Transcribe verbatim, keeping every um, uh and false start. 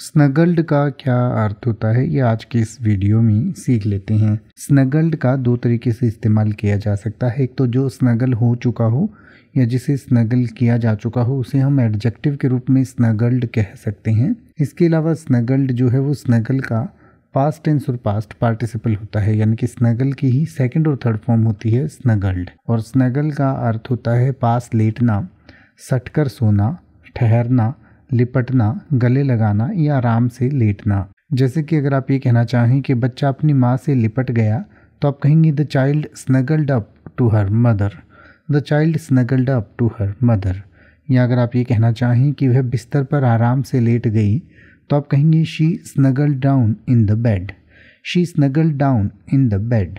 Snuggled का क्या अर्थ होता है ये आज के इस वीडियो में सीख लेते हैं। स्नगल्ड का दो तरीके से इस्तेमाल किया जा सकता है, एक तो जो स्नगल हो चुका हो या जिसे स्नगल किया जा चुका हो उसे हम एडजेक्टिव के रूप में स्नगल्ड कह सकते हैं। इसके अलावा स्नगल्ड जो है वो स्नगल का पास्ट टेंस और पास्ट पार्टिसिपल होता है, यानी कि स्नगल की ही सेकंड और थर्ड फॉर्म होती है स्नगल्ड। और स्नगल का अर्थ होता है पास लेटना, सटकर सोना, ठहरना, लिपटना, गले लगाना या आराम से लेटना। जैसे कि अगर आप ये कहना चाहें कि बच्चा अपनी माँ से लिपट गया तो आप कहेंगे the child snuggled up to her mother, the child snuggled up to her mother. या अगर आप ये कहना चाहें कि वह बिस्तर पर आराम से लेट गई तो आप कहेंगे she snuggled down in the bed, she snuggled down in the bed.